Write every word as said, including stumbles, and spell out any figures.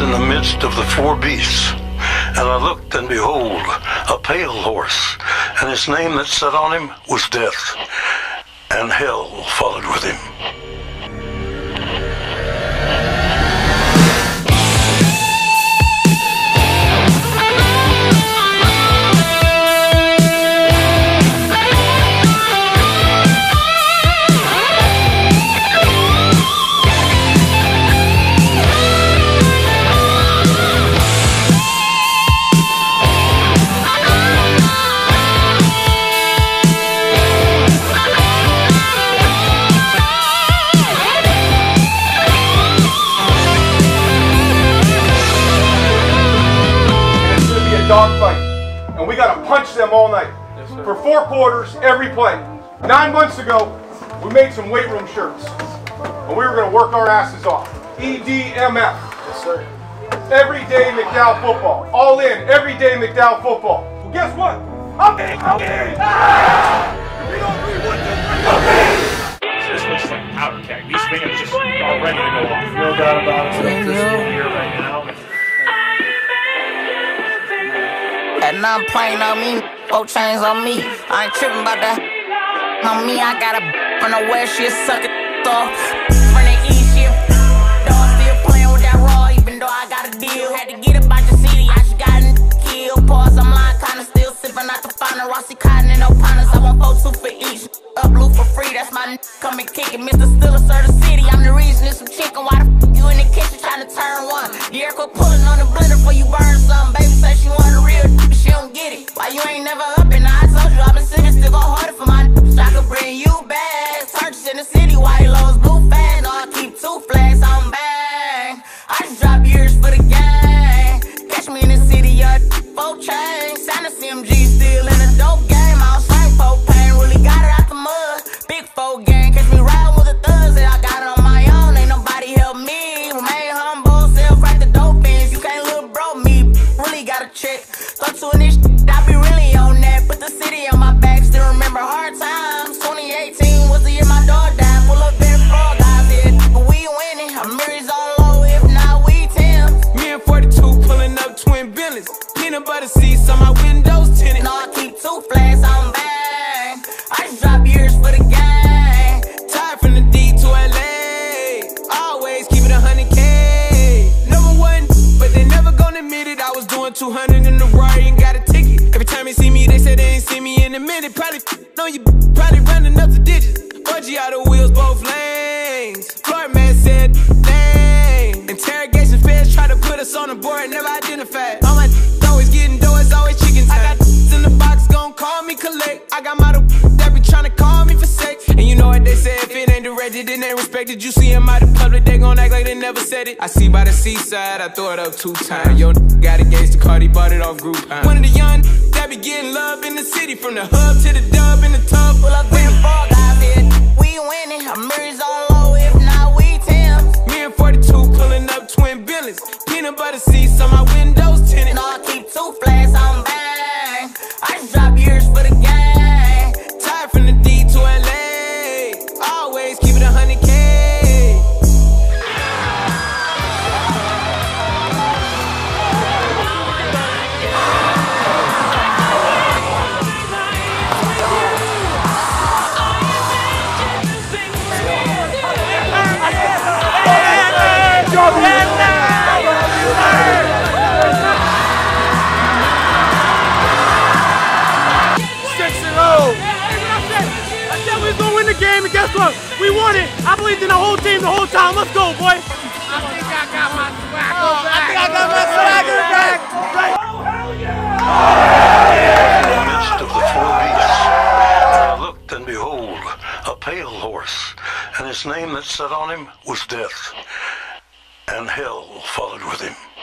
was in the midst of the four beasts. And I looked, and behold, a pale horse, and his name that sat on him was Death, and hell followed with him. And we got to punch them all night. Yes, sir. For four quarters, every play. Nine months ago, we made some weight room shirts. And we were going to work our asses off. E D M F. Yes, sir. Every Day McDowell Football. All in, Every Day McDowell Football. Well, guess what? I'm in. I'm in. We don't agree with this. This looks like powder keg. These fans just are ready to go off. No doubt about it. This is here right now. And I'm playing on me, four chains on me. I ain't tripping about that on me. I got a from the west, she sucking off. From the east, she dog still playing with that raw, even though I got a deal. Had to get about your city, I just got killed. Pause, I'm lying, kinda still sipping out the final. Rossi Cotton and O'Connors, I want four two for each. Up blue for free, that's my come and kick it. Mister Stiller, sir, the city, I'm the reason it's some chicken. Why the f you in the kitchen trying to turn one? The air quit pulling on the blender before you burn something. Baby say she want a real. Why you ain't never up and I told you I've been sitting still go harder for my so I could bring you back. Searches in the city, white lows, blue fans. No, I keep two flags, I'm bang. I just drop years for the gang. Catch me in the city, y'all four chains. Sign a C M G still in a dope game. I was like four pain, really got it out the mud. Big four gang, catch me riding with the thugs and I got it on my own. Ain't nobody help me. Remain humble, self right the dope ends. You can't little bro me, really got a trick. Throw two in this. But see some my windows tinted. No, I keep two flags, I'm bang. I just drop years for the gang. Tired from the D to L A. Always keep it a hundred K. Number one, but they never gonna admit it. I was doing two hundred in the Rari and got a ticket. Every time they see me, they say they ain't see me in a minute. Probably know you probably running up the digits. Budgie out of wheels, both lanes. Floor man said dang. Interrogation feds try to put us on the board, never identified. All my collect. I got my that be tryna call me for sex. And you know what they say, if it ain't directed, it ain't respected. You see them out in public, they gon' act like they never said it. I see by the seaside, I throw it up two times. Yo, got a gangster card, he bought it off Groupon. One of the young that be getting love in the city. From the hub to the dub in the tub. Well, I've been fall guys here. We winning, I'm mirrors on low, if not we Tim. Me and forty-two pulling up twin billions. Peanut butter seats on my windows tinted. No, I keep two flags, I'm bang. I just drop years for the gang. Tired from the D to L A. Always keep it a hundred K. We won it. I believed in the whole team the whole time. Let's go, boy. I think I got my swagger back. I think I got my swagger back. Oh, hell yeah! Oh, in the midst of the four beasts, I looked, and behold, a pale horse, and his name that sat on him was Death, and hell followed with him.